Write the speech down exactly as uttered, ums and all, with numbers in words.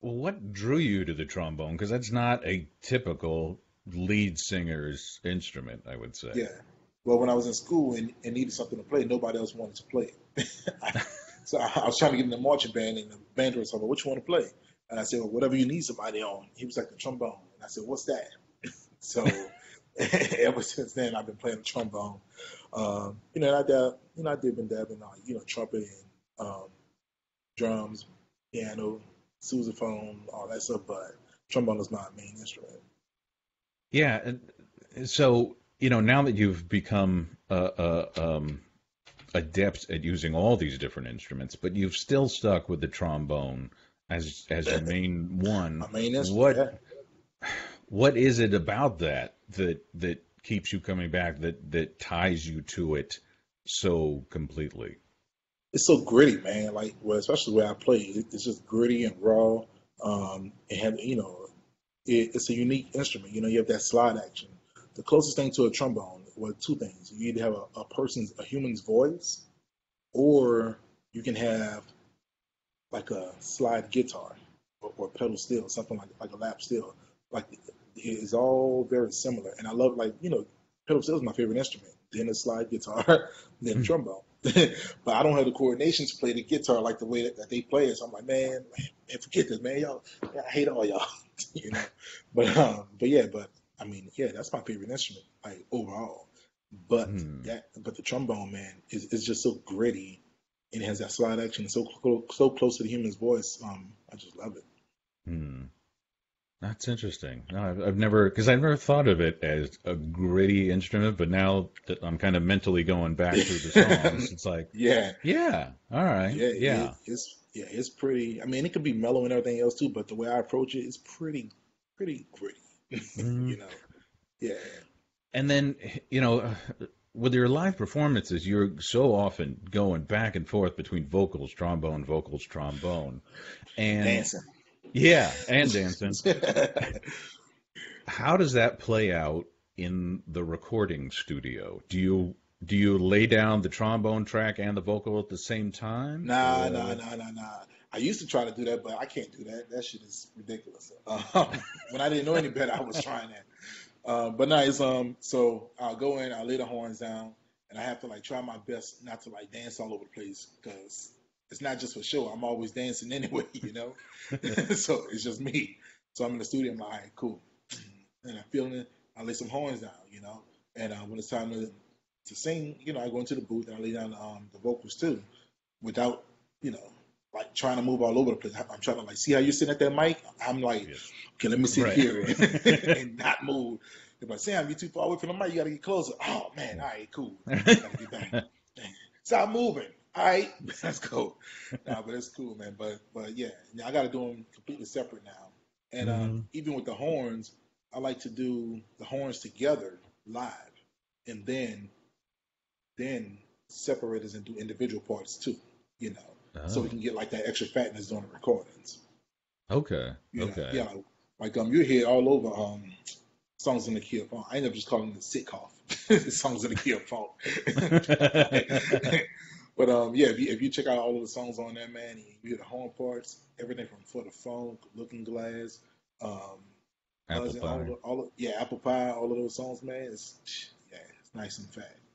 What drew you to the trombone? Because that's not a typical lead singer's instrument, I would say. Yeah. Well, when I was in school and, and needed something to play, nobody else wanted to play it. I, so I, I was trying to get in the marching band, and the band was like, "What you want to play?" And I said, "Well, whatever you need somebody on." He was like, "The trombone." And I said, "What's that?" So ever since then, I've been playing the trombone. Um, you know, and I dab, you know, I did been dabbing on, you know, trumpet and um, drums, piano, Sousaphone, all that stuff, but trombone is my main instrument. Yeah, so you know, now that you've become uh, uh, um, adept at using all these different instruments, but you've still stuck with the trombone as as your main one. My main instrument. What what is it about that that that keeps you coming back? That that ties you to it so completely? It's so gritty, man. Like, well, especially the way I play, it's just gritty and raw. Um, and have, you know, it, it's a unique instrument. You know, you have that slide action. The closest thing to a trombone was two things. You either have a, a person's, a human's voice, or you can have like a slide guitar or, or pedal steel, something like like a lap steel. Like, it's all very similar. And I love, like, you know, pedal steel is my favorite instrument. Then a slide guitar, then mm-hmm. trombone. But I don't have the coordination to play the guitar like the way that, that they play it. So I'm like, man, man, forget this, man, y'all. I hate all y'all, you know. But um, but yeah, but I mean, yeah, that's my favorite instrument, like overall. But mm. that, but the trombone, man, is is just so gritty, and it has that slide action, so cl- so close to the human's voice. Um, I just love it. Mm. That's interesting. No, I've, I've never, because I've never thought of it as a gritty instrument, but now that I'm kind of mentally going back through the songs, it's like, yeah, yeah, all right, yeah, yeah. It, it's yeah, it's pretty. I mean, it could be mellow and everything else too, but the way I approach it, it's pretty, pretty gritty, mm. you know. Yeah. And then, you know, with your live performances, you're so often going back and forth between vocals, trombone, vocals, trombone, and dancing. Yeah, and dancing. How does that play out in the recording studio? Do you do you lay down the trombone track and the vocal at the same time? Nah, or... nah, nah, nah, nah. I used to try to do that, but I can't do that. That shit is ridiculous. Um, when I didn't know any better, I was trying that. Uh, but no, it's um. So I'll go in, I'll lay the horns down, and I have to like try my best not to like dance all over the place, because it's not just for show. I'm always dancing anyway, you know? So it's just me. So I'm in the studio, I'm like, all right, cool. And I'm feeling it. I lay some horns down, you know? And uh, when it's time to, to sing, you know, I go into the booth and I lay down um, the vocals too, without, you know, like trying to move all over the place. I'm trying to like, see how you're sitting at that mic? I'm like, yes. Okay, let me sit right here and not move. If I say, Sam, you're too far away from the mic, you got to get closer. Oh, man, all right, cool. I gotta get back. Stop moving. All right, let's go. Nah, but it's cool, man. But but yeah, now I got to do them completely separate now. And mm-hmm. um, even with the horns, I like to do the horns together live, and then then separate us and do individual parts too. You know, oh. so we can get like that extra fatness during the recordings. Okay. You know, okay. Yeah, like, like um, you hear all over um, songs in the key of punk. I end up just calling it sick cough. Songs in the key of punk. But um, yeah, if you, if you check out all of the songs on there, man, and you hear the horn parts, everything from For the Funk, Looking Glass, um, Apple Pie, all of, all of, yeah, Apple Pie, all of those songs, man, it's yeah, it's nice and fat.